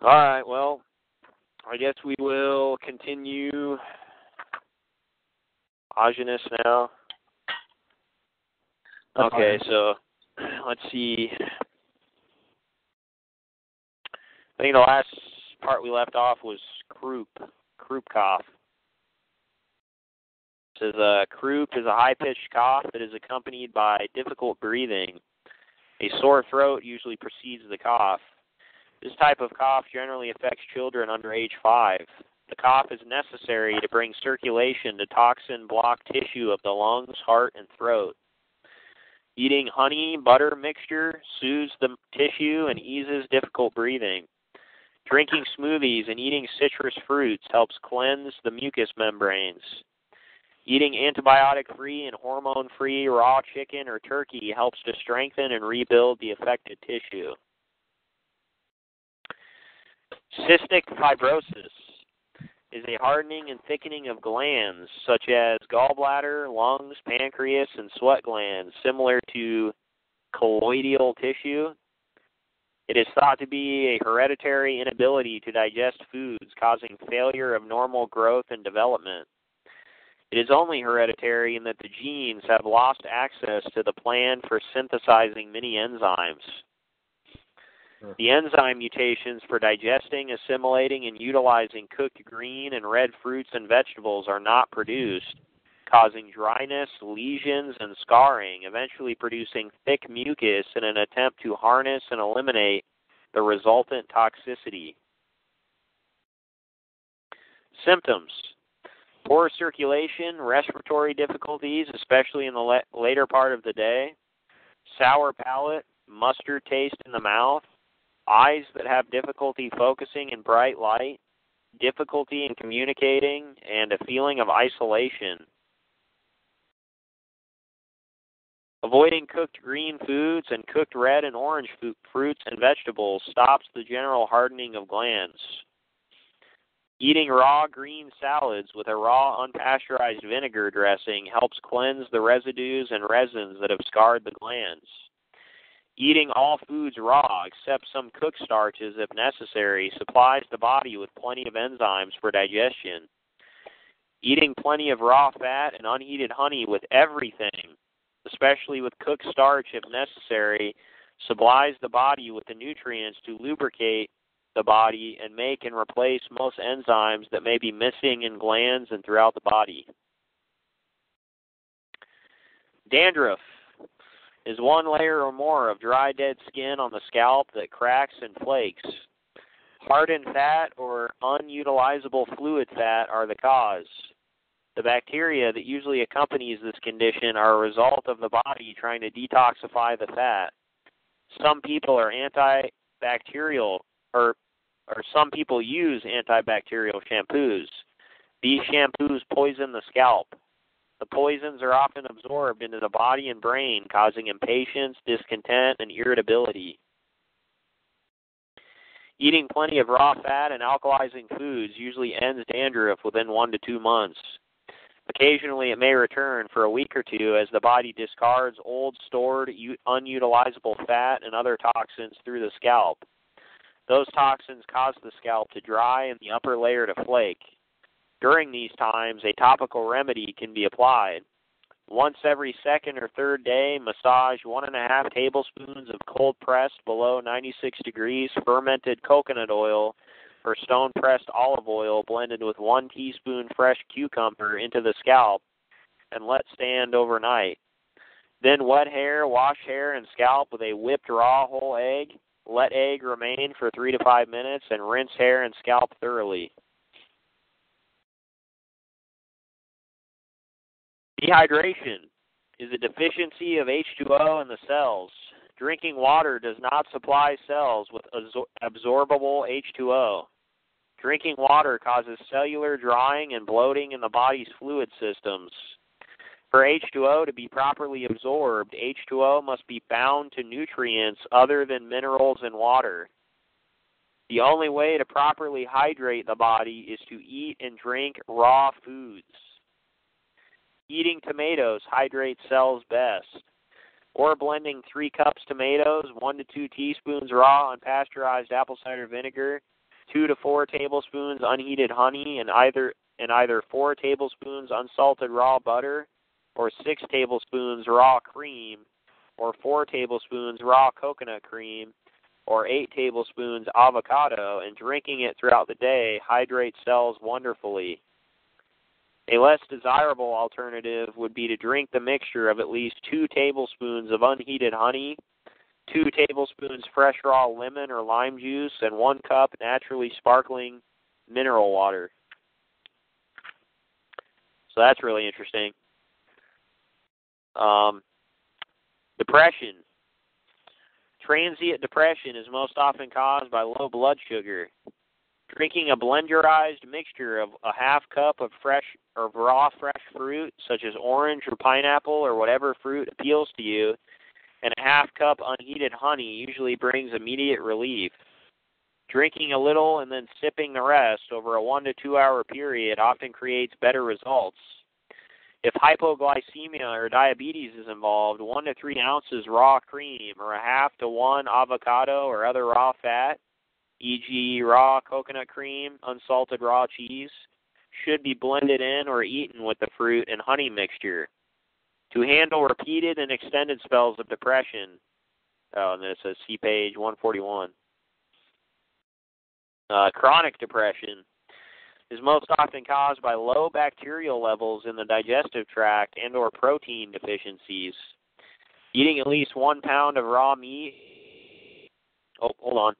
All right, well, I guess we will continue Aajonus now. Okay, so let's see. I think the last part we left off was Krupkoff. It says, Krupp is a high-pitched cough that is accompanied by difficult breathing. A sore throat usually precedes the cough. This type of cough generally affects children under age 5. The cough is necessary to bring circulation to toxin-blocked tissue of the lungs, heart, and throat. Eating honey-butter mixture soothes the tissue and eases difficult breathing. Drinking smoothies and eating citrus fruits helps cleanse the mucous membranes. Eating antibiotic-free and hormone-free raw chicken or turkey helps to strengthen and rebuild the affected tissue. Cystic fibrosis is a hardening and thickening of glands such as gallbladder, lungs, pancreas, and sweat glands, similar to colloidal tissue. It is thought to be a hereditary inability to digest foods, causing failure of normal growth and development. It is only hereditary in that the genes have lost access to the plan for synthesizing many enzymes. The enzyme mutations for digesting, assimilating, and utilizing cooked green and red fruits and vegetables are not produced, causing dryness, lesions, and scarring, eventually producing thick mucus in an attempt to harness and eliminate the resultant toxicity. Symptoms: poor circulation, respiratory difficulties, especially in the later part of the day, sour palate, mustard taste in the mouth, eyes that have difficulty focusing in bright light, difficulty in communicating, and a feeling of isolation. Avoiding cooked green foods and cooked red and orange fruits and vegetables stops the general hardening of glands. Eating raw green salads with a raw unpasteurized vinegar dressing helps cleanse the residues and resins that have scarred the glands. Eating all foods raw, except some cooked starches if necessary, supplies the body with plenty of enzymes for digestion. Eating plenty of raw fat and unheated honey with everything, especially with cooked starch if necessary, supplies the body with the nutrients to lubricate the body and make and replace most enzymes that may be missing in glands and throughout the body. Dandruff is one layer or more of dry, dead skin on the scalp that cracks and flakes. Hardened fat or unutilizable fluid fat are the cause. The bacteria that usually accompanies this condition are a result of the body trying to detoxify the fat. Some people use antibacterial shampoos. These shampoos poison the scalp. The poisons are often absorbed into the body and brain, causing impatience, discontent, and irritability. Eating plenty of raw fat and alkalizing foods usually ends dandruff within 1 to 2 months. Occasionally, it may return for a week or two as the body discards old, stored, unutilizable fat and other toxins through the scalp. Those toxins cause the scalp to dry and the upper layer to flake. During these times, a topical remedy can be applied. Once every second or third day, massage 1.5 tablespoons of cold-pressed below 96 degrees fermented coconut oil or stone-pressed olive oil blended with 1 teaspoon fresh cucumber into the scalp and let stand overnight. Then wet hair, wash hair, and scalp with a whipped raw whole egg. Let egg remain for 3 to 5 minutes and rinse hair and scalp thoroughly. Dehydration is a deficiency of H2O in the cells. Drinking water does not supply cells with absorbable H2O. Drinking water causes cellular drying and bloating in the body's fluid systems. For H2O to be properly absorbed, H2O must be bound to nutrients other than minerals and water. The only way to properly hydrate the body is to eat and drink raw foods. Eating tomatoes hydrates cells best, or blending 3 cups tomatoes, 1 to 2 teaspoons raw unpasteurized apple cider vinegar, 2 to 4 tablespoons unheated honey and either 4 tablespoons unsalted raw butter or 6 tablespoons raw cream or 4 tablespoons raw coconut cream or 8 tablespoons avocado, and drinking it throughout the day hydrates cells wonderfully. A less desirable alternative would be to drink the mixture of at least 2 tablespoons of unheated honey, 2 tablespoons fresh raw lemon or lime juice, and 1 cup naturally sparkling mineral water. So that's really interesting. Depression. Transient depression is most often caused by low blood sugar. Drinking a blenderized mixture of a half cup of fresh or raw fresh fruit, such as orange or pineapple or whatever fruit appeals to you, and a half cup unheated honey usually brings immediate relief. Drinking a little and then sipping the rest over a 1 to 2 hour period often creates better results. If hypoglycemia or diabetes is involved, 1 to 3 ounces raw cream or a half to 1 avocado or other raw fat, e.g. raw coconut cream, unsalted raw cheese, should be blended in or eaten with the fruit and honey mixture. To handle repeated and extended spells of depression, and then it says see page 141. Chronic depression is most often caused by low bacterial levels in the digestive tract and or protein deficiencies. Eating at least 1 pound of raw meat. Oh, hold on.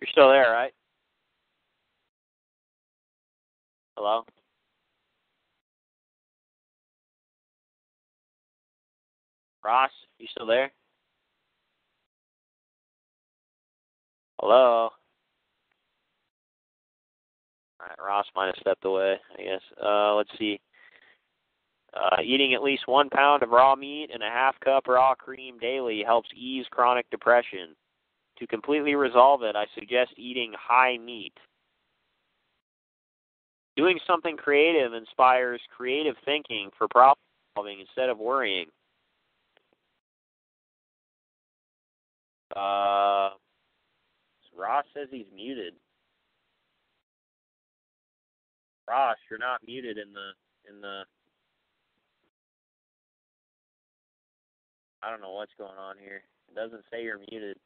You're still there, right? Hello? Ross, you still there? Hello? All right, Ross might have stepped away, I guess. Let's see. Eating at least 1 pound of raw meat and a half cup raw cream daily helps ease chronic depression. To completely resolve it, I suggest eating high meat. Doing something creative inspires creative thinking for problem-solving instead of worrying. Ross says he's muted. Ross, you're not muted in the. I don't know what's going on here. It doesn't say you're muted.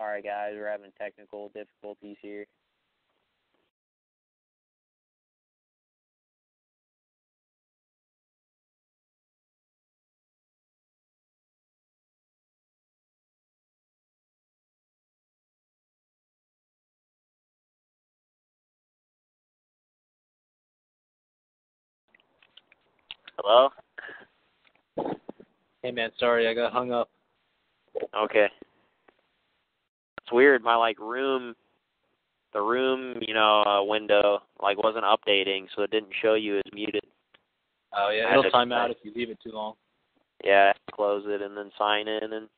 Sorry, guys, we're having technical difficulties here. Hello? Hey, man, sorry, I got hung up. Okay. It's weird, my room, window wasn't updating, so it didn't show you as muted. Oh yeah, it'll time out if you leave it too long. Yeah, close it and then sign in and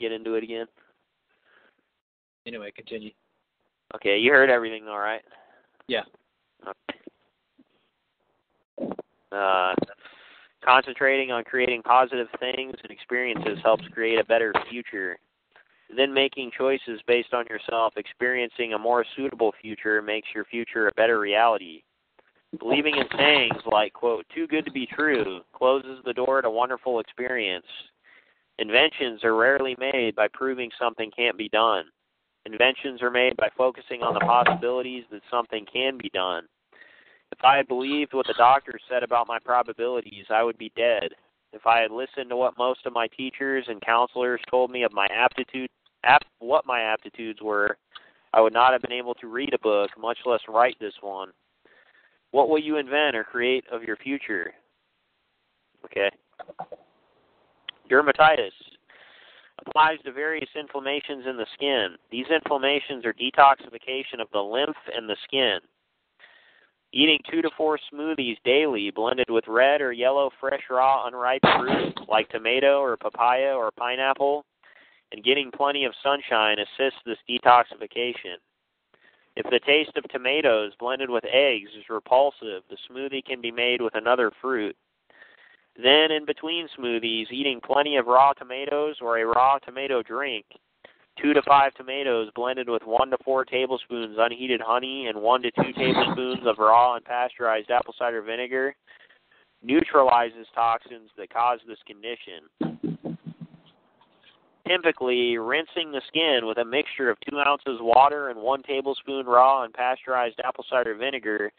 get into it again. Anyway, continue. Okay, you heard everything, all right? Yeah. Okay. Concentrating on creating positive things and experiences helps create a better future. Then making choices based on yourself, experiencing a more suitable future makes your future a better reality. Believing in sayings like, quote, too good to be true, closes the door to wonderful experience. Inventions are rarely made by proving something can't be done. Inventions are made by focusing on the possibilities that something can be done. If I had believed what the doctor said about my probabilities, I would be dead. If I had listened to what most of my teachers and counselors told me of my what my aptitudes were, I would not have been able to read a book, much less write this one. What will you invent or create of your future? Okay. Dermatitis applies to various inflammations in the skin. These inflammations are detoxification of the lymph and the skin. Eating 2 to 4 smoothies daily blended with red or yellow fresh raw unripe fruit like tomato or papaya or pineapple and getting plenty of sunshine assists this detoxification. If the taste of tomatoes blended with eggs is repulsive, the smoothie can be made with another fruit. Then, in between smoothies, eating plenty of raw tomatoes or a raw tomato drink, 2 to 5 tomatoes blended with 1 to 4 tablespoons unheated honey and 1 to 2 tablespoons of raw and pasteurized apple cider vinegar neutralizes toxins that cause this condition. Typically, rinsing the skin with a mixture of 2 ounces water and 1 tablespoon raw and pasteurized apple cider vinegar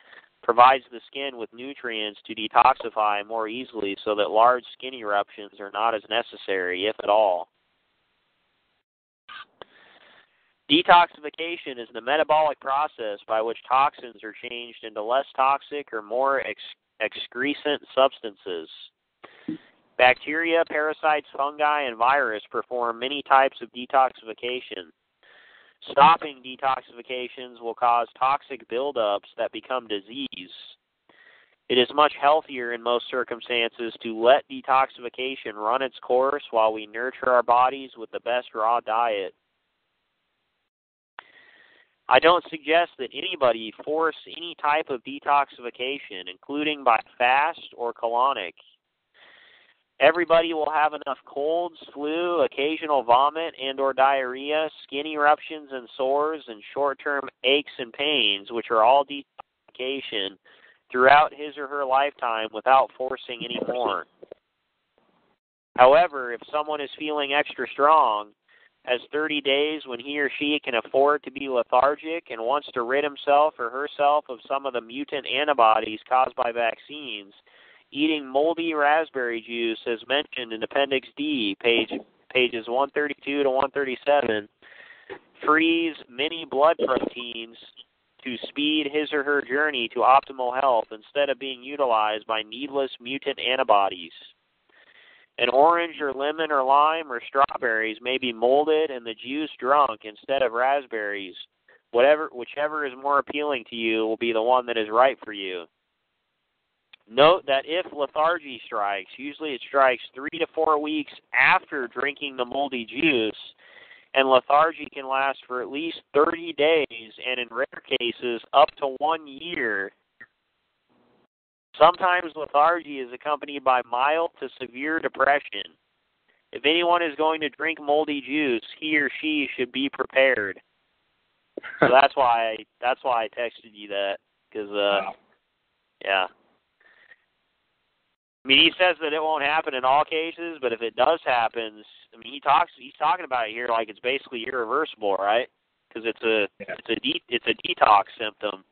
provides the skin with nutrients to detoxify more easily so that large skin eruptions are not as necessary, if at all. Detoxification is the metabolic process by which toxins are changed into less toxic or more excrescent substances. Bacteria, parasites, fungi, and virus perform many types of detoxification. Stopping detoxifications will cause toxic buildups that become disease. It is much healthier in most circumstances to let detoxification run its course while we nurture our bodies with the best raw diet. I don't suggest that anybody force any type of detoxification, including by fast or colonic. Everybody will have enough colds, flu, occasional vomit and or diarrhea, skin eruptions and sores, and short-term aches and pains, which are all detoxification, throughout his or her lifetime without forcing any more. However, if someone is feeling extra strong, has 30 days when he or she can afford to be lethargic and wants to rid himself or herself of some of the mutant antibodies caused by vaccines, eating moldy raspberry juice, as mentioned in Appendix D, pages 132 to 137, frees many blood proteins to speed his or her journey to optimal health instead of being utilized by needless mutant antibodies. An orange or lemon or lime or strawberries may be molded and the juice drunk instead of raspberries. Whichever is more appealing to you will be the one that is right for you. Note that if lethargy strikes, usually it strikes 3 to 4 weeks after drinking the moldy juice, and lethargy can last for at least 30 days and in rare cases up to 1 year. Sometimes lethargy is accompanied by mild to severe depression. If anyone is going to drink moldy juice, he or she should be prepared. So that's why I texted you that, because yeah. I mean, he says that it won't happen in all cases, but if it does happen, I mean, he's talking about it here like it's basically irreversible, right? Because it's a detox symptom.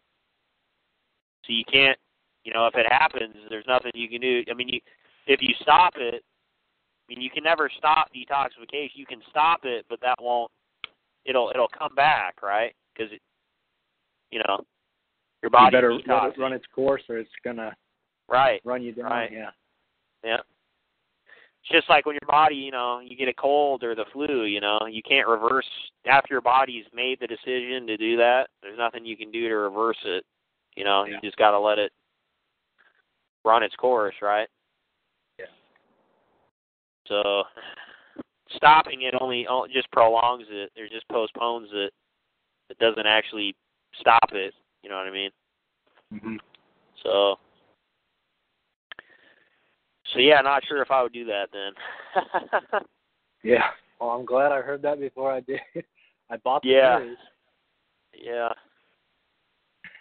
So you can't. You know, if it happens, there's nothing you can do. I mean, if you stop it, I mean, you can never stop detoxification. You can stop it, but that won't. It'll come back, right? Because your body, you better let it run its course, or it's gonna run you down. Right. Yeah. It's just like when your body, you get a cold or the flu. You can't reverse after your body's made the decision to do that. There's nothing you can do to reverse it. You just got to let it run its course, right? Yeah. So stopping it only just prolongs it, or just postpones it. It doesn't actually stop it. You know what I mean? Mm-hmm. So yeah, not sure if I would do that then. Yeah. Well, I'm glad I heard that before I did. I bought the series. Yeah.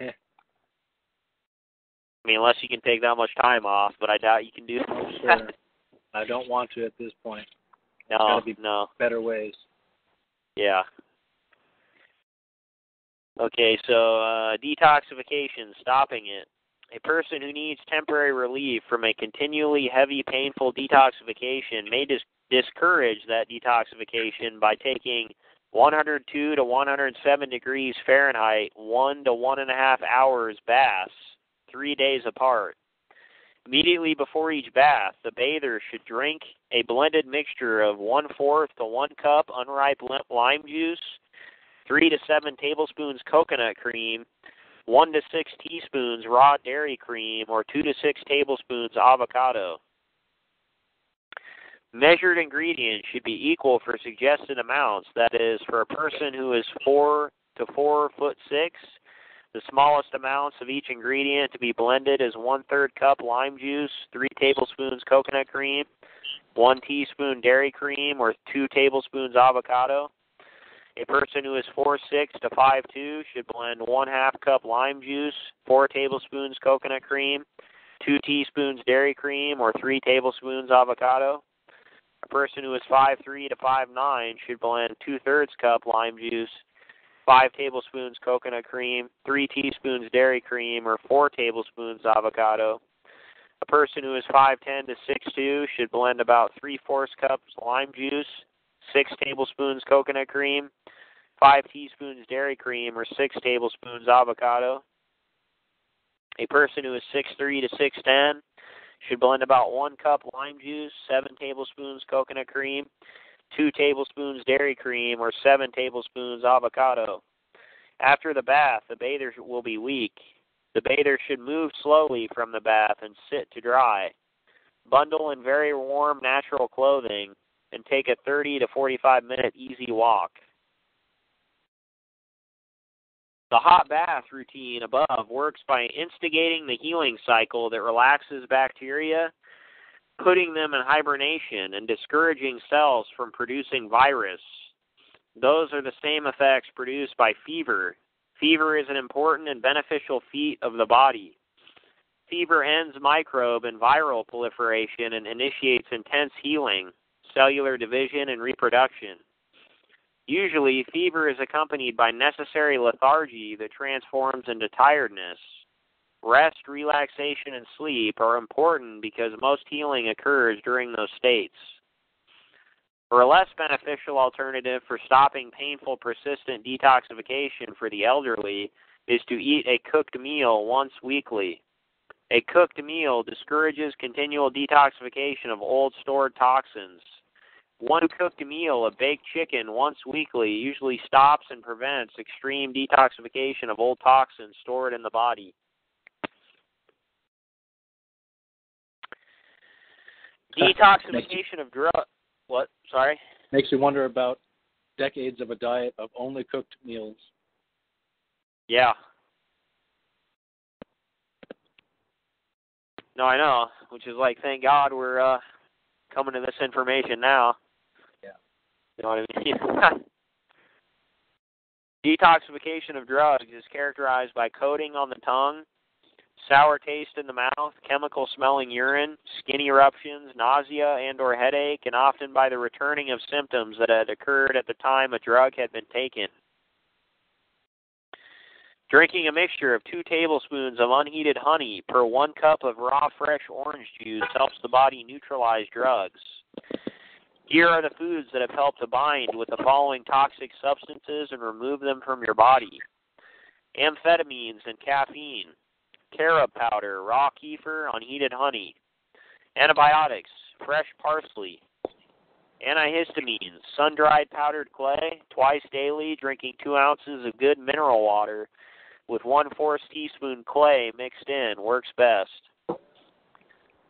I mean, unless you can take that much time off, but I doubt you can do that. Oh, sure. I don't want to at this point. No, there's gotta be better ways. Yeah. Okay, so detoxification, stopping it. A person who needs temporary relief from a continually heavy, painful detoxification may discourage that detoxification by taking 102 to 107 degrees Fahrenheit, 1 to 1.5 hours baths, 3 days apart. Immediately before each bath, the bather should drink a blended mixture of 1/4 to 1 cup unripe lime juice, 3 to 7 tablespoons coconut cream, 1 to 6 teaspoons raw dairy cream, or 2 to 6 tablespoons avocado. Measured ingredients should be equal for suggested amounts. That is, for a person who is 4 to 4'6", the smallest amounts of each ingredient to be blended is 1/3 cup lime juice, 3 tablespoons coconut cream, 1 teaspoon dairy cream, or 2 tablespoons avocado. A person who is 4'6 to 5'2 should blend 1/2 cup lime juice, 4 tablespoons coconut cream, 2 teaspoons dairy cream, or 3 tablespoons avocado. A person who is 5'3 to 5'9 should blend 2/3 cup lime juice, 5 tablespoons coconut cream, 3 teaspoons dairy cream, or 4 tablespoons avocado. A person who is 5'10 to 6'2 should blend about 3/4 cups lime juice, 6 tablespoons coconut cream, 5 teaspoons dairy cream, or 6 tablespoons avocado. A person who is 6'3 to 6'10 should blend about 1 cup lime juice, 7 tablespoons coconut cream, 2 tablespoons dairy cream, or 7 tablespoons avocado. After the bath, the bather will be weak. The bather should move slowly from the bath and sit to dry. Bundle in very warm natural clothing and take a 30 to 45-minute easy walk. The hot bath routine above works by instigating the healing cycle that relaxes bacteria, putting them in hibernation, and discouraging cells from producing virus. Those are the same effects produced by fever. Fever is an important and beneficial feat of the body. Fever ends microbe and viral proliferation and initiates intense healing, cellular division, and reproduction. Usually, fever is accompanied by necessary lethargy that transforms into tiredness. Rest, relaxation, and sleep are important because most healing occurs during those states. For a less beneficial alternative for stopping painful, persistent detoxification for the elderly is to eat a cooked meal once weekly. A cooked meal discourages continual detoxification of old stored toxins. One cooked meal of baked chicken once weekly usually stops and prevents extreme detoxification of old toxins stored in the body. Detoxification of drugs. What? Sorry? Makes you wonder about decades of a diet of only cooked meals. Yeah. No, I know, which is like, thank God we're coming to this information now. Yeah. You know what I mean? Detoxification of drugs is characterized by coating on the tongue, sour taste in the mouth, chemical smelling urine, skin eruptions, nausea and/or headache, and often by the returning of symptoms that had occurred at the time a drug had been taken. Drinking a mixture of 2 tablespoons of unheated honey per 1 cup of raw fresh orange juice helps the body neutralize drugs. Here are the foods that have helped to bind with the following toxic substances and remove them from your body: amphetamines and caffeine, carob powder, raw kefir, unheated honey, antibiotics, fresh parsley, antihistamines, sun-dried powdered clay, twice daily, drinking 2 ounces of good mineral water with 1/4 teaspoon clay mixed in works best.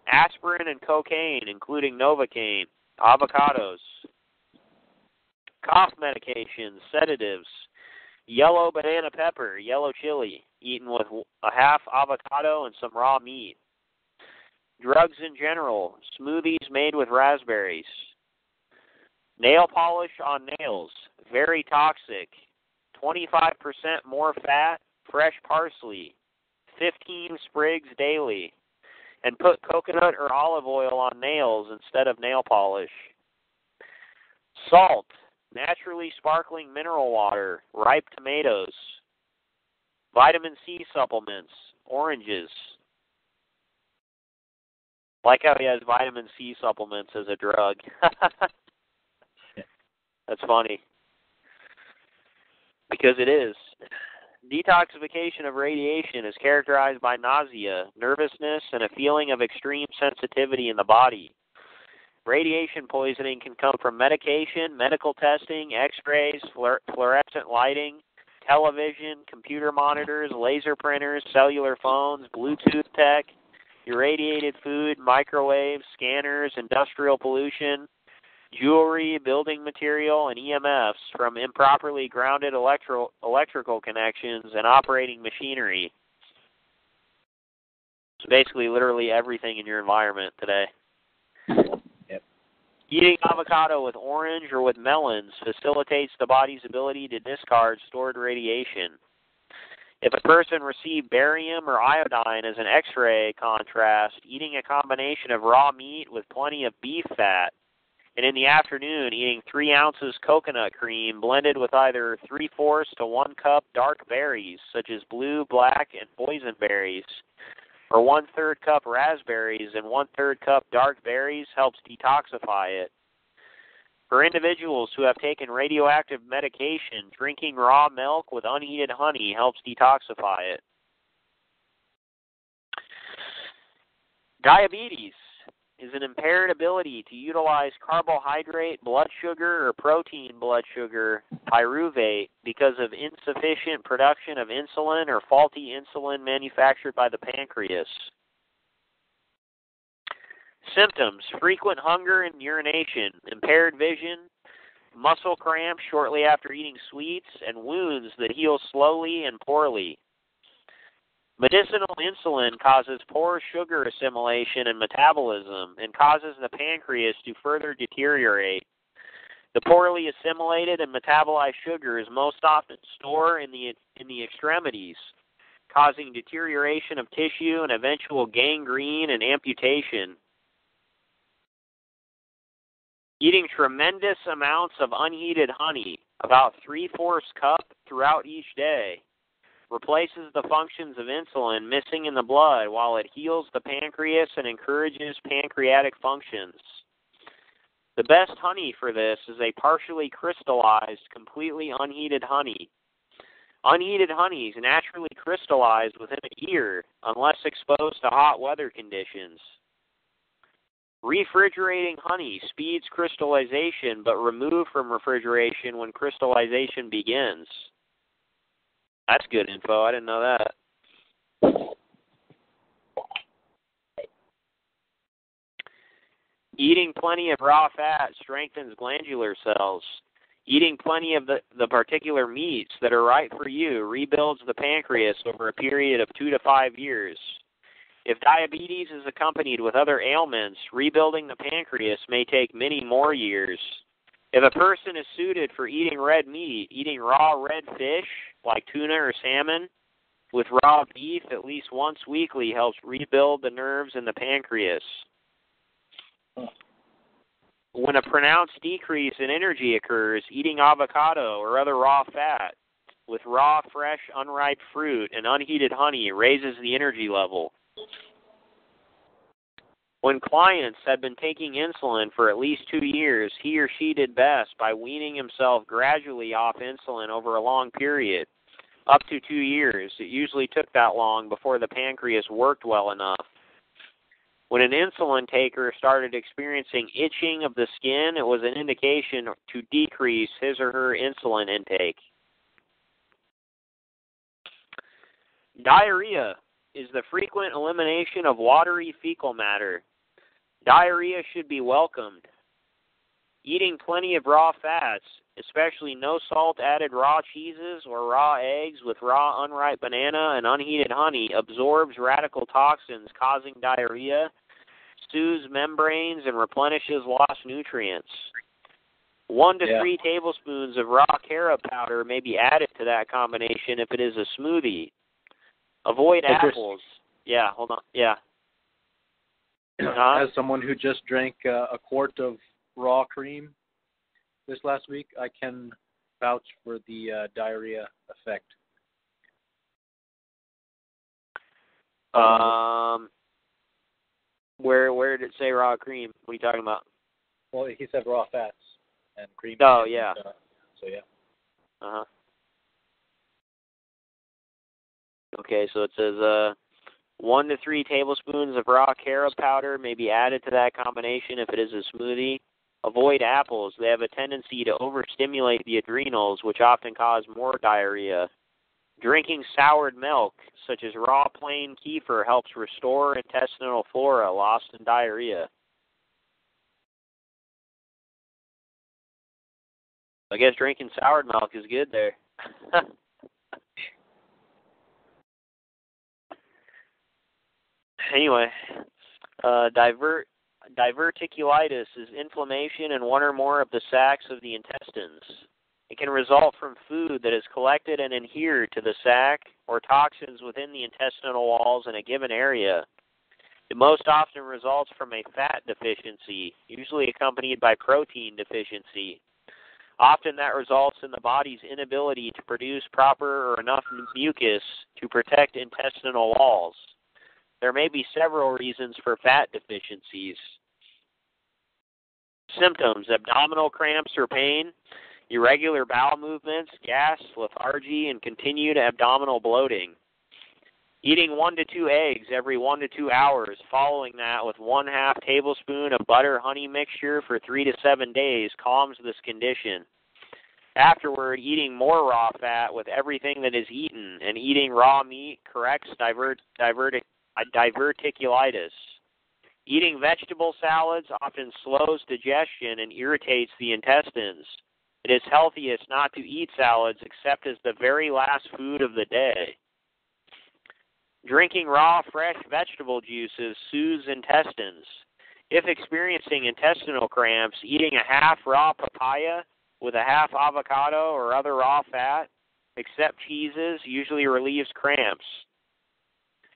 Aspirin and cocaine, including Novocaine, avocados, cough medications, sedatives, yellow banana pepper, yellow chili, eaten with 1/2 avocado and some raw meat. Drugs in general, smoothies made with raspberries. Nail polish on nails, very toxic, 25% more fat, fresh parsley, 15 sprigs daily, and put coconut or olive oil on nails instead of nail polish. Salt, naturally sparkling mineral water, ripe tomatoes, vitamin C supplements, oranges. Like how he has vitamin C supplements as a drug. That's funny. Because it is. Detoxification of radiation is characterized by nausea, nervousness, and a feeling of extreme sensitivity in the body. Radiation poisoning can come from medication, medical testing, X-rays, fluorescent lighting, television, computer monitors, laser printers, cellular phones, Bluetooth tech, irradiated food, microwaves, scanners, industrial pollution, jewelry, building material, and EMFs from improperly grounded electrical connections and operating machinery. So basically, literally everything in your environment today. Yep. Eating avocado with orange or with melons facilitates the body's ability to discard stored radiation. If a person received barium or iodine as an X-ray contrast, eating a combination of raw meat with plenty of beef fat, and in the afternoon eating 3 ounces coconut cream blended with either 3/4 to 1 cup dark berries, such as blue, black, and boysenberries, or 1/3 cup raspberries and 1/3 cup dark berries helps detoxify it. For individuals who have taken radioactive medication, drinking raw milk with unheated honey helps detoxify it. Diabetes is an impaired ability to utilize carbohydrate, blood sugar, or protein blood sugar, pyruvate, because of insufficient production of insulin or faulty insulin manufactured by the pancreas. Symptoms: frequent hunger and urination, impaired vision, muscle cramps shortly after eating sweets, and wounds that heal slowly and poorly. Medicinal insulin causes poor sugar assimilation and metabolism and causes the pancreas to further deteriorate. The poorly assimilated and metabolized sugars most often store in the extremities, causing deterioration of tissue and eventual gangrene and amputation. Eating tremendous amounts of unheated honey, about 3/4 cup throughout each day, replaces the functions of insulin missing in the blood while it heals the pancreas and encourages pancreatic functions. The best honey for this is a partially crystallized, completely unheated honey. Unheated honeys naturally crystallize within a year unless exposed to hot weather conditions. Refrigerating honey speeds crystallization, but remove from refrigeration when crystallization begins. That's good info. I didn't know that. Eating plenty of raw fat strengthens glandular cells. Eating plenty of the particular meats that are right for you rebuilds the pancreas over a period of 2 to 5 years. If diabetes is accompanied with other ailments, rebuilding the pancreas may take many more years. If a person is suited for eating red meat, eating raw red fish, like tuna or salmon, with raw beef at least once weekly helps rebuild the nerves in the pancreas. When a pronounced decrease in energy occurs, eating avocado or other raw fat with raw, fresh, unripe fruit and unheated honey raises the energy level. When clients had been taking insulin for at least 2 years, he or she did best by weaning himself gradually off insulin over a long period, up to 2 years. It usually took that long before the pancreas worked well enough. When an insulin taker started experiencing itching of the skin, it was an indication to decrease his or her insulin intake. Diarrhea is the frequent elimination of watery fecal matter. Diarrhea should be welcomed. Eating plenty of raw fats, especially no salt added raw cheeses or raw eggs with raw unripe banana and unheated honey, absorbs radical toxins causing diarrhea, soothes membranes, and replenishes lost nutrients. 1 to 3 tablespoons of raw carob powder may be added to that combination if it is a smoothie. Avoid apples. Yeah, hold on. Yeah. As someone who just drank a quart of raw cream this last week, I can vouch for the diarrhea effect. Where did it say raw cream? What are you talking about? Well, he said raw fats and cream. Oh, and, yeah. Uh-huh. Okay, so it says 1 to 3 tablespoons of raw carob powder may be added to that combination if it is a smoothie. Avoid apples. They have a tendency to overstimulate the adrenals, which often cause more diarrhea. Drinking soured milk, such as raw plain kefir, helps restore intestinal flora lost in diarrhea. I guess drinking soured milk is good there. Anyway, diverticulitis is inflammation in one or more of the sacs of the intestines. It can result from food that is collected and adhered to the sac or toxins within the intestinal walls in a given area. It most often results from a fat deficiency, usually accompanied by protein deficiency. Often that results in the body's inability to produce proper or enough mucus to protect intestinal walls. There may be several reasons for fat deficiencies. Symptoms: abdominal cramps or pain, irregular bowel movements, gas, lethargy, and continued abdominal bloating. Eating 1 to 2 eggs every 1 to 2 hours, following that with 1/2 tablespoon of butter-honey mixture for 3 to 7 days calms this condition. Afterward, eating more raw fat with everything that is eaten and eating raw meat corrects diverticulitis. Eating vegetable salads often slows digestion and irritates the intestines. It is healthiest not to eat salads except as the very last food of the day. Drinking raw, fresh vegetable juices soothes intestines. If experiencing intestinal cramps, eating 1/2 raw papaya with 1/2 avocado or other raw fat, except cheeses, usually relieves cramps.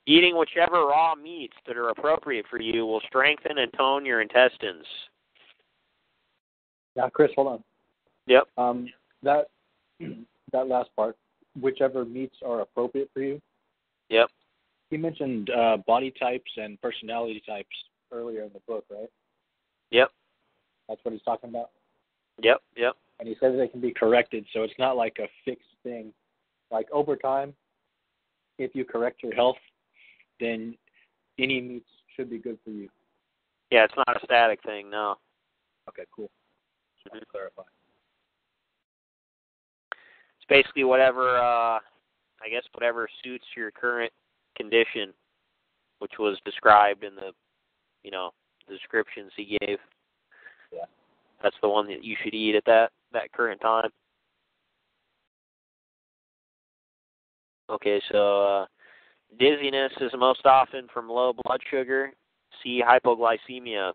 Eating whichever raw meats that are appropriate for you will strengthen and tone your intestines. Yeah, Chris, hold on. Yep. That last part, whichever meats are appropriate for you. Yep. You mentioned body types and personality types earlier in the book, right? Yep. That's what he's talking about? Yep. And he says they can be corrected, so it's not like a fixed thing. Like over time, if you correct your health, then any meats should be good for you. Yeah, it's not a static thing, no. Okay, cool. Just to clarify. It's basically whatever, whatever suits your current condition, which was described in the, descriptions he gave. Yeah. That's the one that you should eat at that current time. Okay, so dizziness is most often from low blood sugar. See hypoglycemia.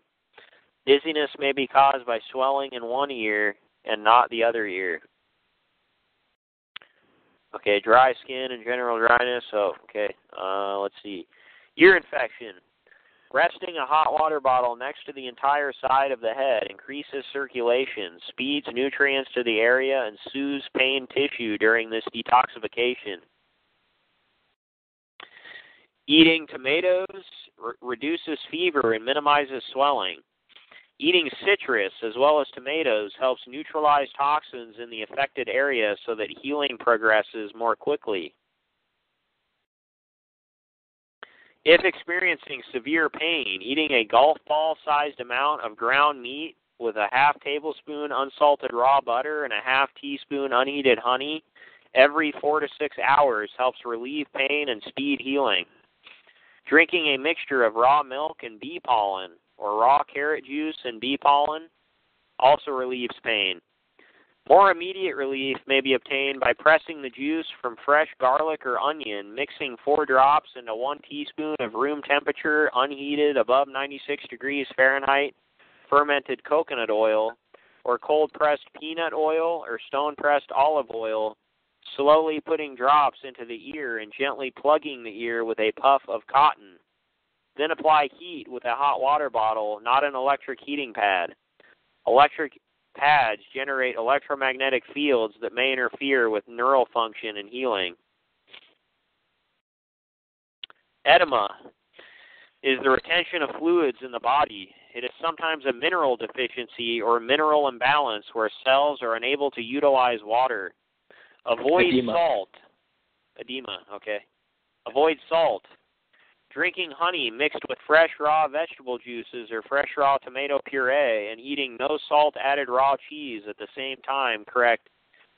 Dizziness may be caused by swelling in one ear and not the other ear. Okay, dry skin and general dryness. Oh, okay, let's see. Ear infection. Resting a hot water bottle next to the entire side of the head increases circulation, speeds nutrients to the area, and soothes pain tissue during this detoxification. Eating tomatoes reduces fever and minimizes swelling. Eating citrus as well as tomatoes helps neutralize toxins in the affected area so that healing progresses more quickly. If experiencing severe pain, eating a golf ball-sized amount of ground meat with 1/2 tablespoon unsalted raw butter and 1/2 teaspoon unheated honey every 4 to 6 hours helps relieve pain and speed healing. Drinking a mixture of raw milk and bee pollen or raw carrot juice and bee pollen also relieves pain. More immediate relief may be obtained by pressing the juice from fresh garlic or onion, mixing 4 drops into 1 teaspoon of room temperature, unheated, above 96 degrees Fahrenheit, fermented coconut oil, or cold-pressed peanut oil or stone-pressed olive oil, slowly putting drops into the ear and gently plugging the ear with a puff of cotton. Then apply heat with a hot water bottle, not an electric heating pad. Electric pads generate electromagnetic fields that may interfere with neural function and healing. Edema is the retention of fluids in the body. It is sometimes a mineral deficiency or mineral imbalance where cells are unable to utilize water. Avoid salt. Edema, okay. Avoid salt. Drinking honey mixed with fresh raw vegetable juices or fresh raw tomato puree and eating no salt added raw cheese at the same time correct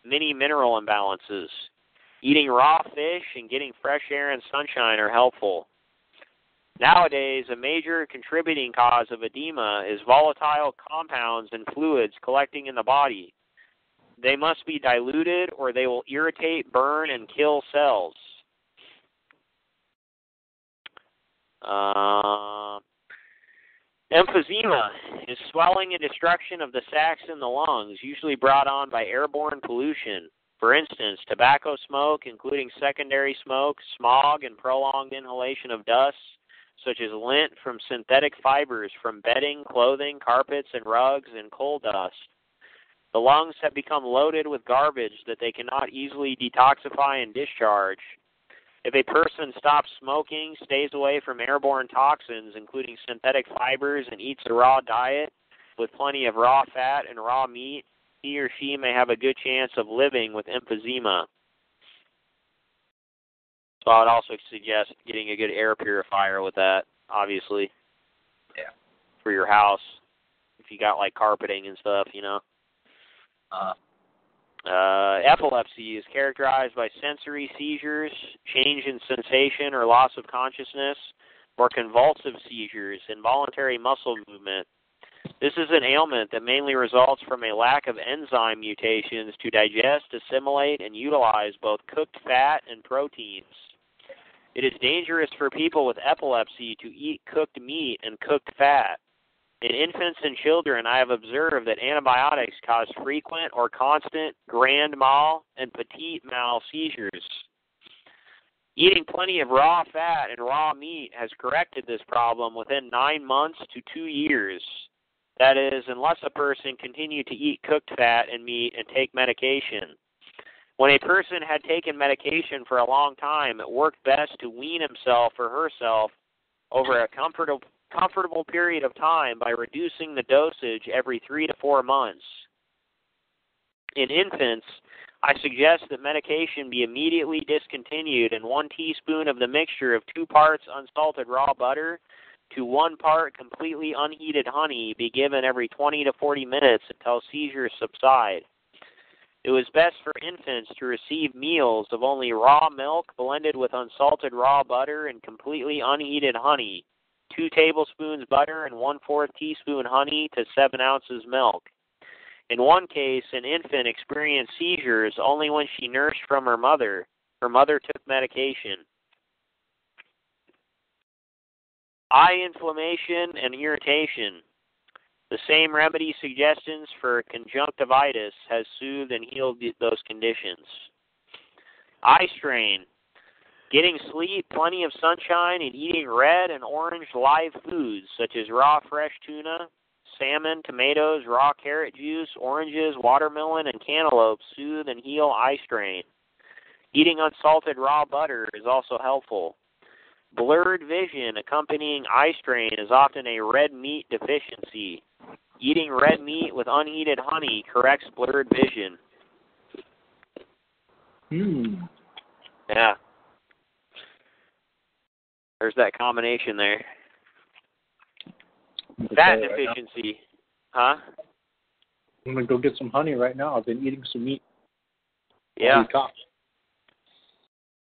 many mineral imbalances. Eating raw fish and getting fresh air and sunshine are helpful. Nowadays, a major contributing cause of edema is volatile compounds and fluids collecting in the body. They must be diluted or they will irritate, burn, and kill cells. Emphysema is swelling and destruction of the sacs in the lungs, usually brought on by airborne pollution. For instance, tobacco smoke, including secondary smoke, smog, and prolonged inhalation of dust, such as lint from synthetic fibers from bedding, clothing, carpets, and rugs, and coal dust. The lungs have become loaded with garbage that they cannot easily detoxify and discharge. If a person stops smoking, stays away from airborne toxins, including synthetic fibers, and eats a raw diet with plenty of raw fat and raw meat, he or she may have a good chance of living with emphysema. So I would also suggest getting a good air purifier with that, obviously. Yeah. For your house, if you got, like, carpeting and stuff, you know. Epilepsy is characterized by sensory seizures, change in sensation or loss of consciousness, or convulsive seizures, involuntary muscle movement. This is an ailment that mainly results from a lack of enzyme mutations to digest, assimilate, and utilize both cooked fat and proteins. It is dangerous for people with epilepsy to eat cooked meat and cooked fat. In infants and children, I have observed that antibiotics cause frequent or constant grand mal and petit mal seizures. Eating plenty of raw fat and raw meat has corrected this problem within 9 months to 2 years. That is, unless a person continued to eat cooked fat and meat and take medication. When a person had taken medication for a long time, it worked best to wean himself or herself over a comfortable period of time by reducing the dosage every 3 to 4 months. In infants, I suggest that medication be immediately discontinued and 1 teaspoon of the mixture of 2 parts unsalted raw butter to 1 part completely unheated honey be given every 20 to 40 minutes until seizures subside. It was best for infants to receive meals of only raw milk blended with unsalted raw butter and completely unheated honey, 2 tablespoons butter and 1/4 teaspoon honey to 7 ounces milk. In one case, an infant experienced seizures only when she nursed from her mother. Her mother took medication. Eye inflammation and irritation. The same remedy suggestions for conjunctivitis has soothed and healed those conditions. Eye strain. Getting sleep, plenty of sunshine, and eating red and orange live foods such as raw fresh tuna, salmon, tomatoes, raw carrot juice, oranges, watermelon, and cantaloupe soothe and heal eye strain. Eating unsalted raw butter is also helpful. Blurred vision accompanying eye strain is often a red meat deficiency. Eating red meat with unheated honey corrects blurred vision. Yeah. There's that combination there. Fat deficiency. Huh? I'm going to go get some honey right now. I've been eating some meat. Yeah.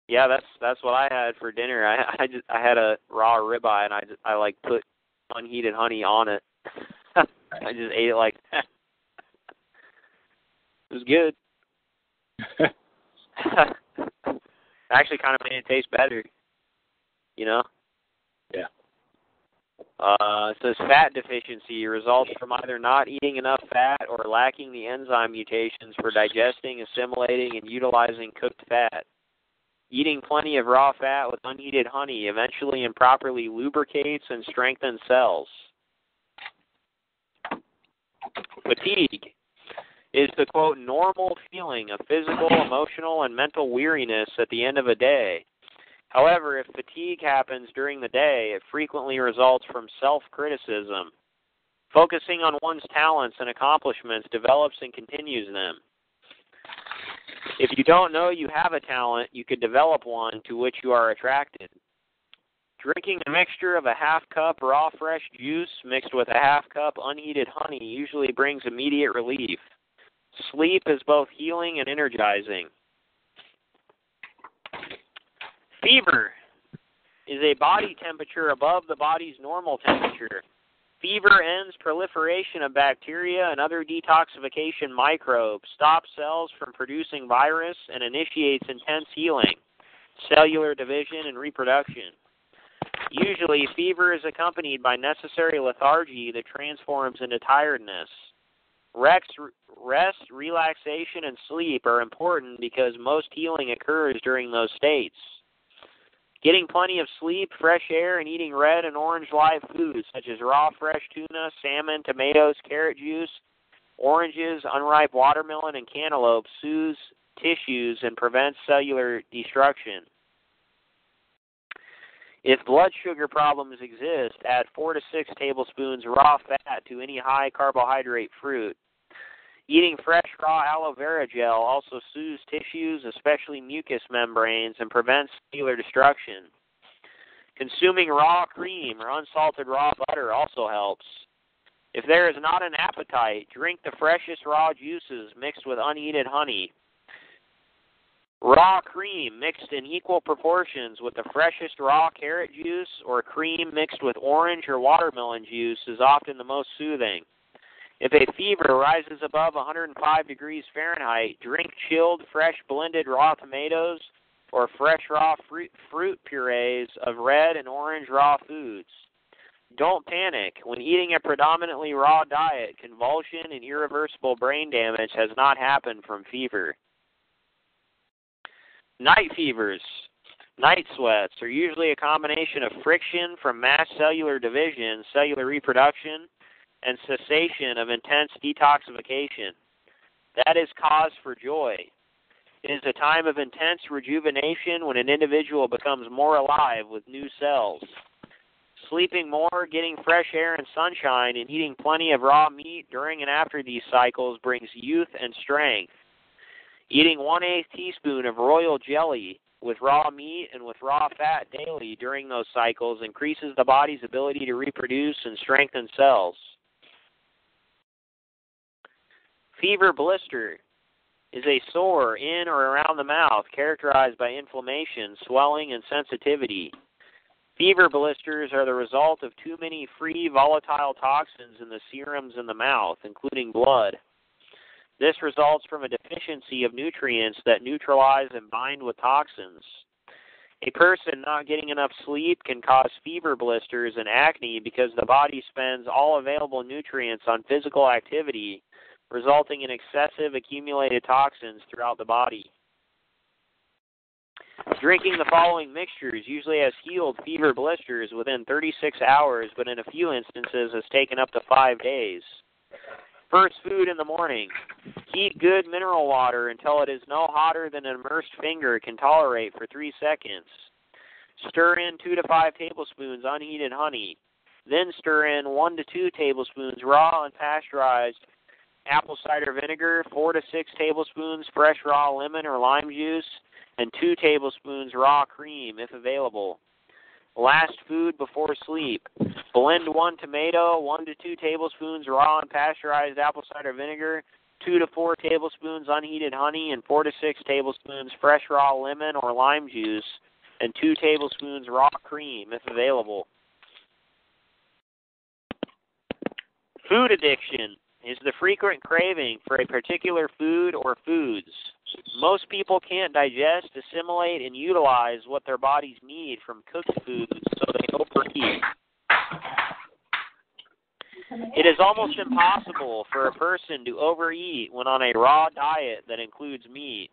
Yeah, that's what I had for dinner. I had a raw ribeye, and I like put unheated honey on it. I just ate it like that. It was good. Actually, kind of made it taste better. You know? Yeah. It says fat deficiency results from either not eating enough fat or lacking the enzyme mutations for digesting, assimilating, and utilizing cooked fat. Eating plenty of raw fat with unheated honey eventually improperly lubricates and strengthens cells. Fatigue is the, quote, normal feeling of physical, emotional, and mental weariness at the end of a day. However, if fatigue happens during the day, it frequently results from self-criticism. Focusing on one's talents and accomplishments develops and continues them. If you don't know you have a talent, you could develop one to which you are attracted. Drinking a mixture of a half cup raw fresh juice mixed with a half cup unheated honey usually brings immediate relief. Sleep is both healing and energizing. Fever is a body temperature above the body's normal temperature. Fever ends proliferation of bacteria and other detoxification microbes, stops cells from producing virus, and initiates intense healing, cellular division, and reproduction. Usually, fever is accompanied by necessary lethargy that transforms into tiredness. Rest, relaxation, and sleep are important because most healing occurs during those states. Getting plenty of sleep, fresh air, and eating red and orange live foods such as raw fresh tuna, salmon, tomatoes, carrot juice, oranges, unripe watermelon, and cantaloupe soothes tissues and prevents cellular destruction. If blood sugar problems exist, add 4 to 6 tablespoons raw fat to any high carbohydrate fruit. Eating fresh raw aloe vera gel also soothes tissues, especially mucous membranes, and prevents cellular destruction. Consuming raw cream or unsalted raw butter also helps. If there is not an appetite, drink the freshest raw juices mixed with unheated honey. Raw cream mixed in equal proportions with the freshest raw carrot juice or cream mixed with orange or watermelon juice is often the most soothing. If a fever rises above 105 degrees Fahrenheit, drink chilled, fresh, blended raw tomatoes or fresh raw fruit purees of red and orange raw foods. Don't panic. When eating a predominantly raw diet, convulsion and irreversible brain damage has not happened from fever. Night fevers. Night sweats are usually a combination of friction from mass cellular division, cellular reproduction, and cessation of intense detoxification. That is cause for joy. It is a time of intense rejuvenation when an individual becomes more alive with new cells. Sleeping more, getting fresh air and sunshine, and eating plenty of raw meat during and after these cycles brings youth and strength. Eating 1/8 teaspoon of royal jelly with raw meat and with raw fat daily during those cycles increases the body's ability to reproduce and strengthen cells. Fever blister is a sore in or around the mouth characterized by inflammation, swelling, and sensitivity. Fever blisters are the result of too many free volatile toxins in the serums in the mouth, including blood. This results from a deficiency of nutrients that neutralize and bind with toxins. A person not getting enough sleep can cause fever blisters and acne because the body spends all available nutrients on physical activity, resulting in excessive accumulated toxins throughout the body. Drinking the following mixtures usually has healed fever blisters within 36 hours, but in a few instances has taken up to 5 days. First food in the morning. Heat good mineral water until it is no hotter than an immersed finger can tolerate for 3 seconds. Stir in 2 to 5 tablespoons unheated honey. Then stir in 1 to 2 tablespoons raw and pasteurized apple cider vinegar, 4 to 6 tablespoons fresh raw lemon or lime juice, and 2 tablespoons raw cream if available. Last food before sleep. Blend 1 tomato, 1 to 2 tablespoons raw and pasteurized apple cider vinegar, 2 to 4 tablespoons unheated honey, and 4 to 6 tablespoons fresh raw lemon or lime juice, and 2 tablespoons raw cream if available. Food addiction is the frequent craving for a particular food or foods. Most people can't digest, assimilate, and utilize what their bodies need from cooked foods, so they overeat. It is almost impossible for a person to overeat when on a raw diet that includes meat.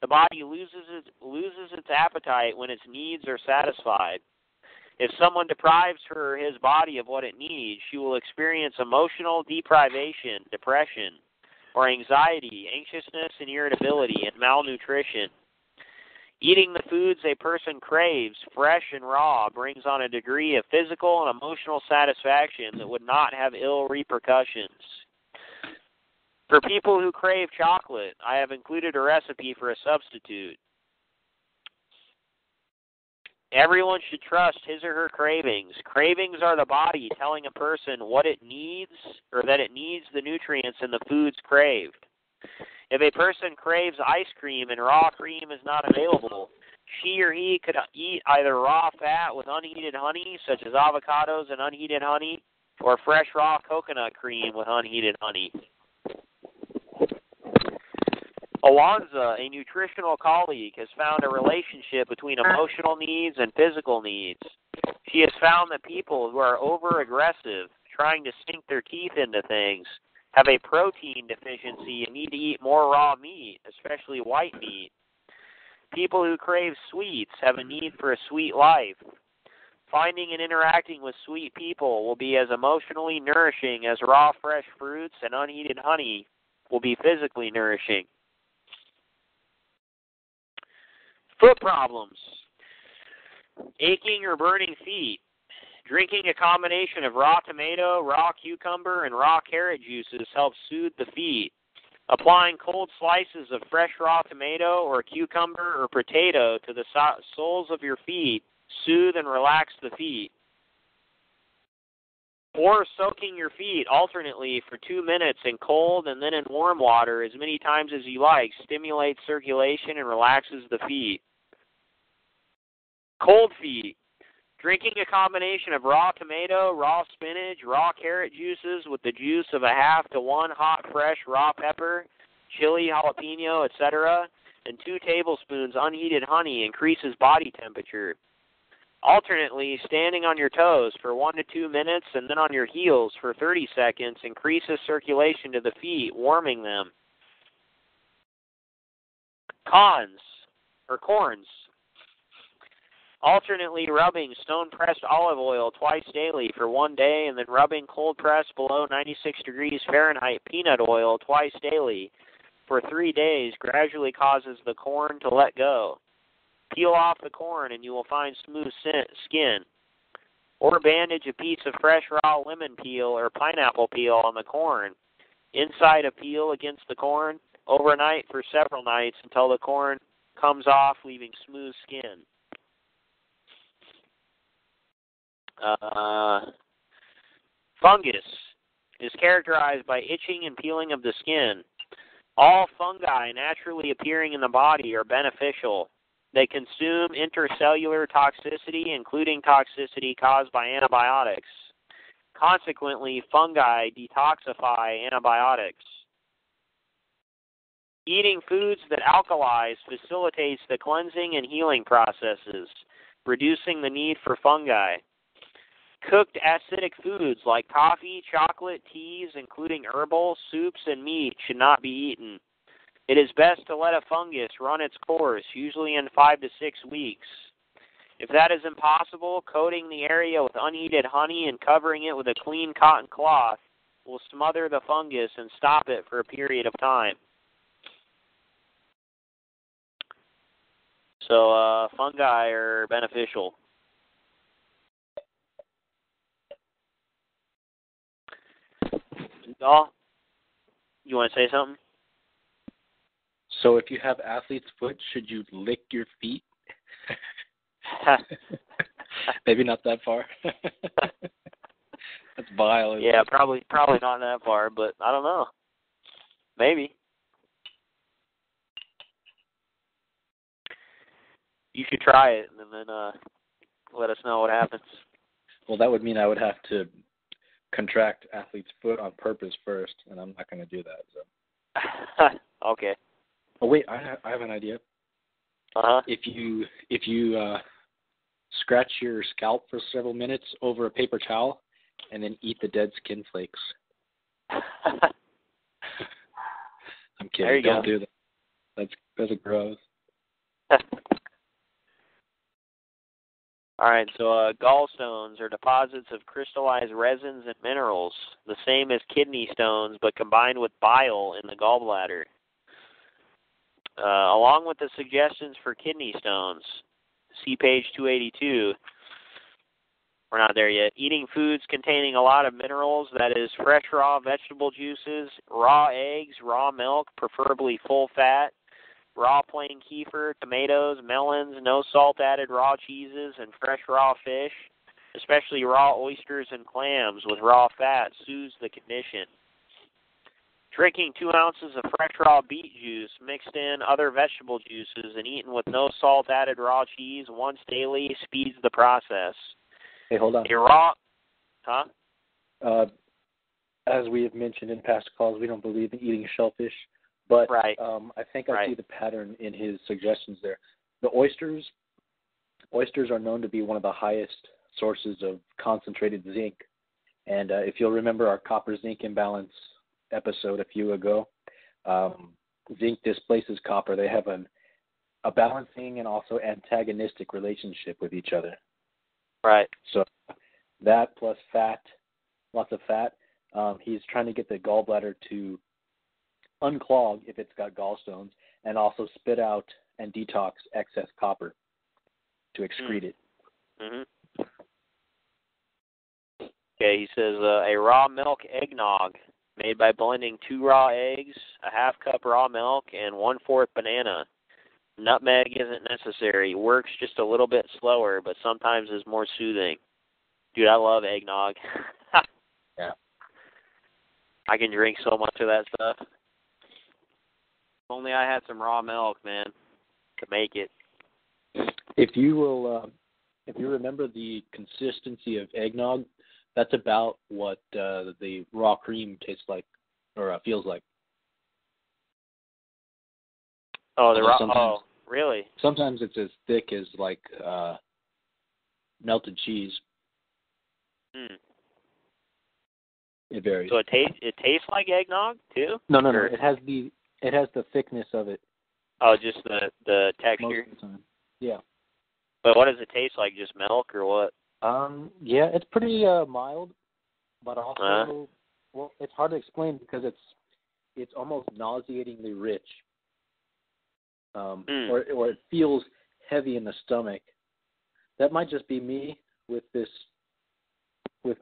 The body loses its appetite when its needs are satisfied. If someone deprives her or his body of what it needs, she will experience emotional deprivation, depression, or anxiety, anxiousness and irritability, and malnutrition. Eating the foods a person craves, fresh and raw, brings on a degree of physical and emotional satisfaction that would not have ill repercussions. For people who crave chocolate, I have included a recipe for a substitute. Everyone should trust his or her cravings. Cravings are the body telling a person what it needs or that it needs the nutrients in the foods craved. If a person craves ice cream and raw cream is not available, she or he could eat either raw fat with unheated honey, such as avocados and unheated honey, or fresh raw coconut cream with unheated honey. Alonza, a nutritional colleague, has found a relationship between emotional needs and physical needs. She has found that people who are over-aggressive, trying to sink their teeth into things, have a protein deficiency and need to eat more raw meat, especially white meat. People who crave sweets have a need for a sweet life. Finding and interacting with sweet people will be as emotionally nourishing as raw, fresh fruits and unheated honey will be physically nourishing. Foot problems. Aching or burning feet. Drinking a combination of raw tomato, raw cucumber, and raw carrot juices helps soothe the feet. Applying cold slices of fresh raw tomato or cucumber or potato to the soles of your feet soothe and relax the feet. Or soaking your feet alternately for 2 minutes in cold and then in warm water as many times as you like stimulates circulation and relaxes the feet. Cold feet. Drinking a combination of raw tomato, raw spinach, raw carrot juices with the juice of a half to one hot, fresh, raw pepper, chili, jalapeno, etc., and 2 tablespoons unheated honey increases body temperature. Alternately, standing on your toes for 1 to 2 minutes and then on your heels for 30 seconds increases circulation to the feet, warming them. Corns. Alternately rubbing stone-pressed olive oil twice daily for 1 day and then rubbing cold-pressed below 96 degrees Fahrenheit peanut oil twice daily for 3 days gradually causes the corn to let go. Peel off the corn and you will find smooth skin. Or bandage a piece of fresh raw lemon peel or pineapple peel on the corn. Inside a peel against the corn overnight for several nights until the corn comes off, leaving smooth skin. Fungus is characterized by itching and peeling of the skin. All fungi naturally appearing in the body are beneficial. They consume intercellular toxicity, including toxicity caused by antibiotics. Consequently, fungi detoxify antibiotics. Eating foods that alkalize facilitates the cleansing and healing processes, reducing the need for fungi. Cooked acidic foods like coffee, chocolate, teas, including herbal, soups, and meat should not be eaten. It is best to let a fungus run its course, usually in 5 to 6 weeks. If that is impossible, coating the area with unheated honey and covering it with a clean cotton cloth will smother the fungus and stop it for a period of time. So fungi are beneficial. Doll, you want to say something? So if you have athlete's foot, should you lick your feet? Maybe not that far. That's vile. Yeah, probably not that far, but I don't know. Maybe. You should try it and then let us know what happens. Well, that would mean I would have to contract athlete's foot on purpose first, and I'm not going to do that. So. Okay. Oh wait, I have an idea. If you scratch your scalp for several minutes over a paper towel, and then eat the dead skin flakes. I'm kidding. There you Don't go. Do that. That's a gross. All right, so gallstones are deposits of crystallized resins and minerals, the same as kidney stones, but combined with bile in the gallbladder. Along with the suggestions for kidney stones, see page 282. We're not there yet. Eating foods containing a lot of minerals, that is fresh raw vegetable juices, raw eggs, raw milk, preferably full fat, raw plain kefir, tomatoes, melons, no salt added raw cheeses, and fresh raw fish, especially raw oysters and clams with raw fat, soothes the condition. Drinking 2 ounces of fresh raw beet juice mixed in other vegetable juices and eaten with no salt added raw cheese once daily speeds the process. Hey, hold on. As we have mentioned in past calls, we don't believe in eating shellfish, but I think I see the pattern in his suggestions there. The oysters are known to be one of the highest sources of concentrated zinc, and if you'll remember our copper-zinc imbalance episode a few ago, zinc displaces copper. They have a balancing and also antagonistic relationship with each other. Right. So that plus fat, lots of fat. He's trying to get the gallbladder to unclog if it's got gallstones and also spit out and detox excess copper to excrete it. Mm-hmm. Okay, he says a raw milk eggnog made by blending 2 raw eggs, a half cup raw milk, and 1/4 banana. Nutmeg isn't necessary. Works just a little bit slower, but sometimes is more soothing. Dude, I love eggnog. Yeah. I can drink so much of that stuff. If only I had some raw milk, man, to make it. If you will, if you remember the consistency of eggnog, that's about what the raw cream tastes like or feels like. Oh, the raw. Oh, really? Sometimes it's as thick as like melted cheese. Hmm. It varies. So it tastes like eggnog too? No. It has the thickness of it. Oh, just the texture. Most of the time. Yeah. But what does it taste like? Just milk or what? Yeah, it's pretty mild, but also well, it's hard to explain because it's almost nauseatingly rich. Or it feels heavy in the stomach. That might just be me with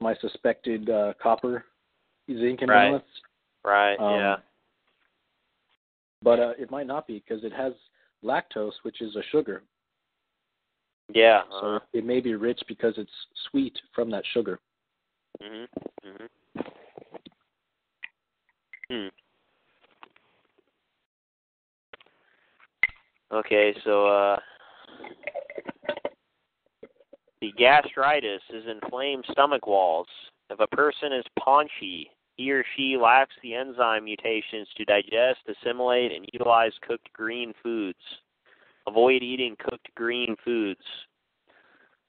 my suspected copper zinc imbalance. Right. Yeah. But it might not be because it has lactose, which is a sugar. Yeah. So it may be rich because it's sweet from that sugar. Mm-hmm. Mm-hmm. Hmm. Okay, so the gastritis is inflamed stomach walls. If a person is paunchy, he or she lacks the enzyme mutations to digest, assimilate, and utilize cooked green foods. Avoid eating cooked green foods.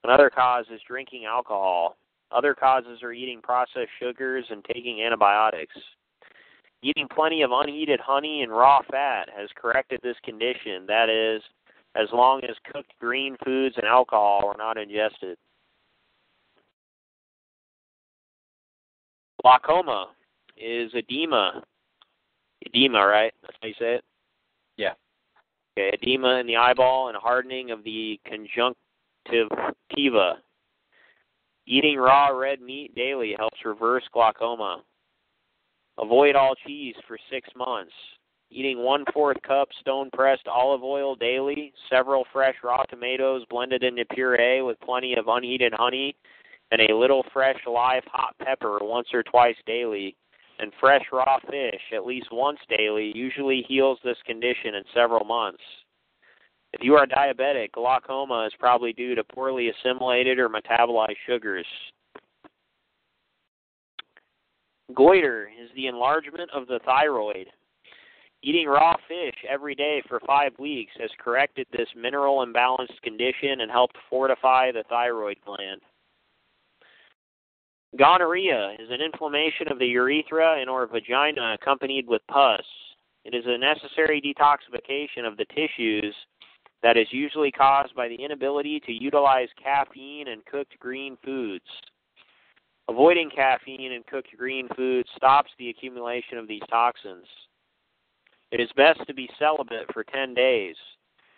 Another cause is drinking alcohol. Other causes are eating processed sugars and taking antibiotics. Eating plenty of unheated honey and raw fat has corrected this condition, that is, as long as cooked green foods and alcohol are not ingested. Glaucoma is edema. Edema, right? That's how you say it? Yeah. Okay, edema in the eyeball and hardening of the conjunctiva. Eating raw red meat daily helps reverse glaucoma. Avoid all cheese for 6 months. Eating 1/4 cup stone-pressed olive oil daily, several fresh raw tomatoes blended into puree with plenty of unheated honey, and a little fresh live hot pepper once or twice daily, and fresh raw fish at least once daily usually heals this condition in several months. If you are diabetic, glaucoma is probably due to poorly assimilated or metabolized sugars. Goiter is the enlargement of the thyroid. Eating raw fish every day for 5 weeks has corrected this mineral imbalanced condition and helped fortify the thyroid gland. Gonorrhea is an inflammation of the urethra and or vagina accompanied with pus. It is a necessary detoxification of the tissues that is usually caused by the inability to utilize caffeine and cooked green foods. Avoiding caffeine and cooked green foods stops the accumulation of these toxins. It is best to be celibate for 10 days.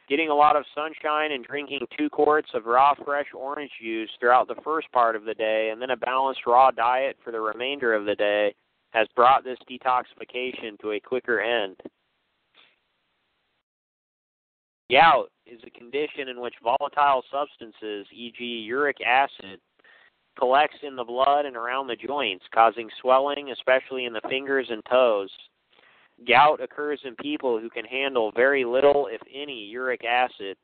Getting a lot of sunshine and drinking 2 quarts of raw fresh orange juice throughout the first part of the day and then a balanced raw diet for the remainder of the day has brought this detoxification to a quicker end. Gout is a condition in which volatile substances, e.g. uric acid, collects in the blood and around the joints, causing swelling, especially in the fingers and toes. Gout occurs in people who can handle very little, if any, uric acid.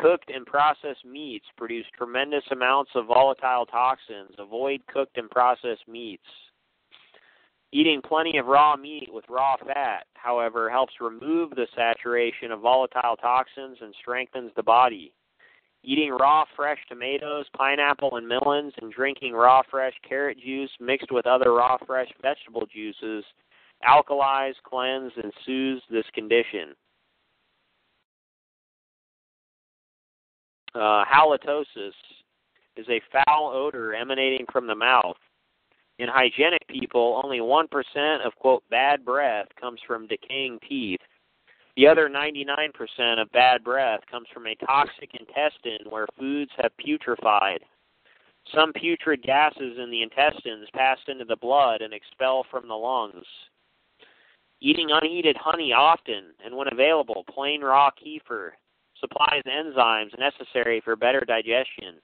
Cooked and processed meats produce tremendous amounts of volatile toxins. Avoid cooked and processed meats. Eating plenty of raw meat with raw fat, however, helps remove the saturation of volatile toxins and strengthens the body. Eating raw, fresh tomatoes, pineapple, and melons, and drinking raw, fresh carrot juice mixed with other raw, fresh vegetable juices alkalize, cleanse, and soothes this condition. Halitosis is a foul odor emanating from the mouth. In hygienic people, only 1% of, quote, bad breath comes from decaying teeth. The other 99% of bad breath comes from a toxic intestine where foods have putrefied. Some putrid gases in the intestines pass into the blood and expel from the lungs. Eating unheated honey often, and when available, plain raw kefir, supplies enzymes necessary for better digestion.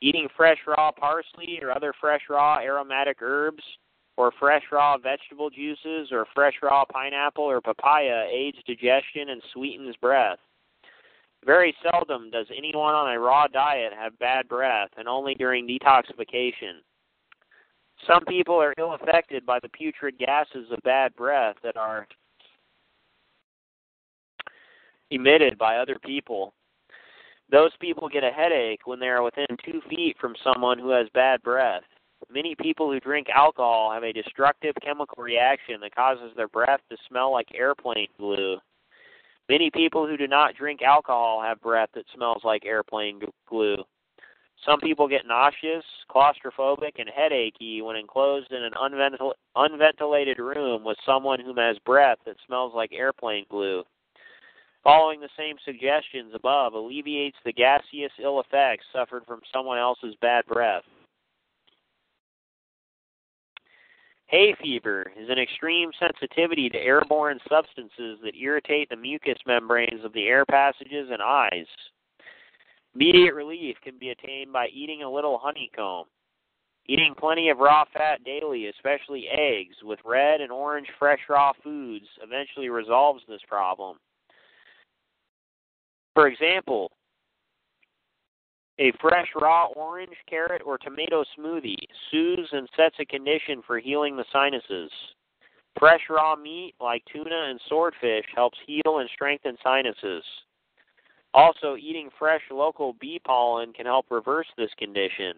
Eating fresh raw parsley or other fresh raw aromatic herbs or fresh raw vegetable juices or fresh raw pineapple or papaya aids digestion and sweetens breath. Very seldom does anyone on a raw diet have bad breath, and only during detoxification. Some people are ill affected by the putrid gases of bad breath that are emitted by other people. Those people get a headache when they are within 2 feet from someone who has bad breath. Many people who drink alcohol have a destructive chemical reaction that causes their breath to smell like airplane glue. Many people who do not drink alcohol have breath that smells like airplane glue. Some people get nauseous, claustrophobic, and headachy when enclosed in an unventilated room with someone whom has breath that smells like airplane glue. Following the same suggestions above alleviates the gaseous ill effects suffered from someone else's bad breath. Hay fever is an extreme sensitivity to airborne substances that irritate the mucous membranes of the air passages and eyes. Immediate relief can be attained by eating a little honeycomb. Eating plenty of raw fat daily, especially eggs, with red and orange fresh raw foods eventually resolves this problem. For example, a fresh raw orange, carrot, or tomato smoothie soothes and sets a condition for healing the sinuses. Fresh raw meat like tuna and swordfish helps heal and strengthen sinuses. Also, eating fresh local bee pollen can help reverse this condition.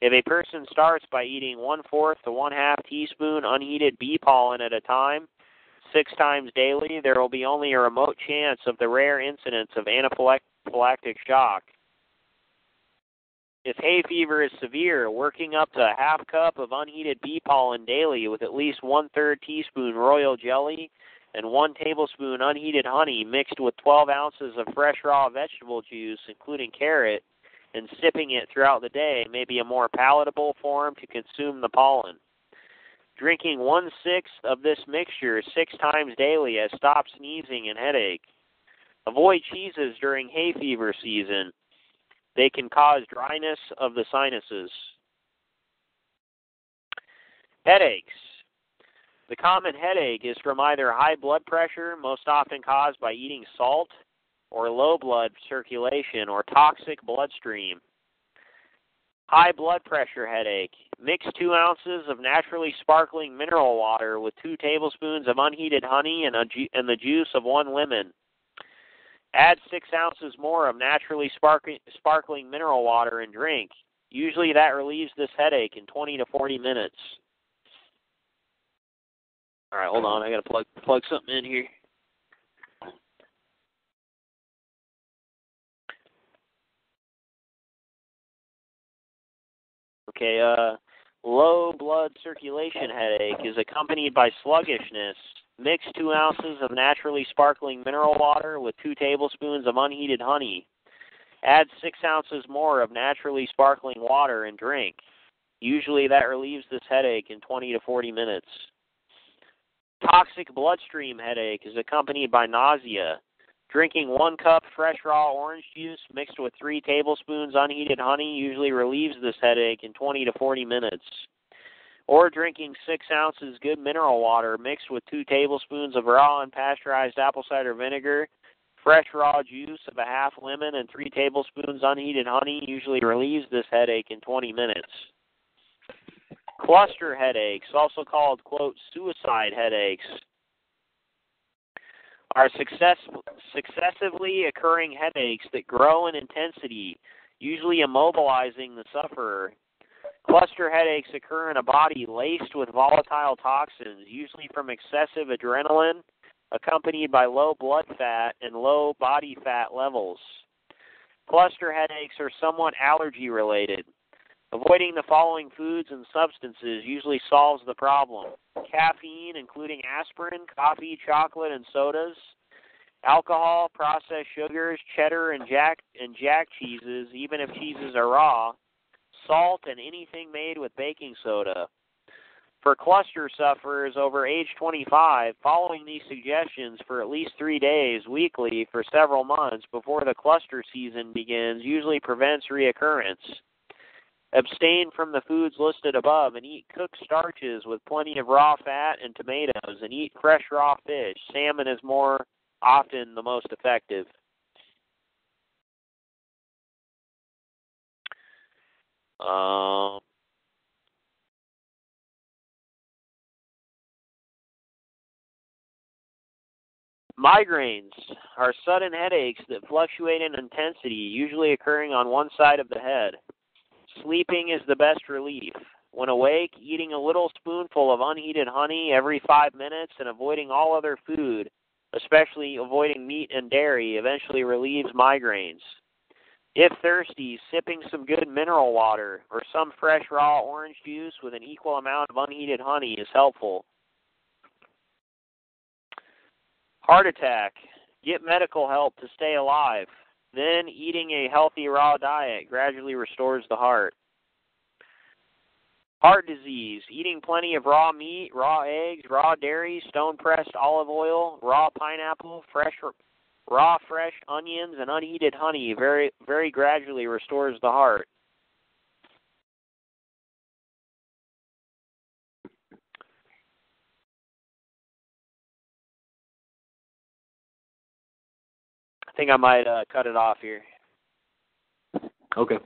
If a person starts by eating 1/4 to 1/2 teaspoon unheated bee pollen at a time, 6 times daily, there will be only a remote chance of the rare incidence of anaphylactic shock. If hay fever is severe, working up to a 1/2 cup of unheated bee pollen daily with at least 1/3 teaspoon royal jelly and 1 tablespoon unheated honey mixed with 12 ounces of fresh raw vegetable juice, including carrot, and sipping it throughout the day may be a more palatable form to consume the pollen. Drinking 1/6 of this mixture 6 times daily has stopped sneezing and headache. Avoid cheeses during hay fever season. They can cause dryness of the sinuses. Headaches. The common headache is from either high blood pressure, most often caused by eating salt, or low blood circulation or toxic bloodstream. High blood pressure headache. Mix 2 ounces of naturally sparkling mineral water with 2 tablespoons of unheated honey and the juice of 1 lemon. Add 6 ounces more of naturally sparkling mineral water and drink. Usually that relieves this headache in 20 to 40 minutes. All right, hold on. I got to plug something in here. Okay, low blood circulation headache is accompanied by sluggishness. Mix 2 ounces of naturally sparkling mineral water with 2 tablespoons of unheated honey. Add 6 ounces more of naturally sparkling water and drink. Usually that relieves this headache in 20 to 40 minutes. Toxic bloodstream headache is accompanied by nausea. Drinking 1 cup fresh raw orange juice mixed with 3 tablespoons unheated honey usually relieves this headache in 20 to 40 minutes. or drinking 6 ounces good mineral water mixed with 2 tablespoons of raw and pasteurized apple cider vinegar, fresh raw juice of a half lemon, and 3 tablespoons unheated honey usually relieves this headache in 20 minutes. Cluster headaches, also called, quote, suicide headaches, are successively occurring headaches that grow in intensity, usually immobilizing the sufferer. Cluster headaches occur in a body laced with volatile toxins, usually from excessive adrenaline, accompanied by low blood fat and low body fat levels. Cluster headaches are somewhat allergy-related. Avoiding the following foods and substances usually solves the problem: caffeine, including aspirin, coffee, chocolate, and sodas; alcohol, processed sugars, cheddar, and jack cheeses, even if cheeses are raw; salt, and anything made with baking soda. For cluster sufferers over age 25, following these suggestions for at least 3 days weekly for several months before the cluster season begins usually prevents reoccurrence. Abstain from the foods listed above and eat cooked starches with plenty of raw fat and tomatoes, and eat fresh raw fish. Salmon is more often the most effective. Migraines are sudden headaches that fluctuate in intensity, usually occurring on one side of the head. Sleeping is the best relief. When awake, eating a little spoonful of unheated honey every 5 minutes and avoiding all other food, especially avoiding meat and dairy, eventually relieves migraines. If thirsty, sipping some good mineral water or some fresh raw orange juice with an equal amount of unheated honey is helpful. Heart attack. Get medical help to stay alive. Then eating a healthy raw diet gradually restores the heart. Heart disease. Eating plenty of raw meat, raw eggs, raw dairy, stone-pressed olive oil, raw pineapple, fresh onions, and unheated honey very, very gradually restores the heart. I think I might cut it off here. Okay.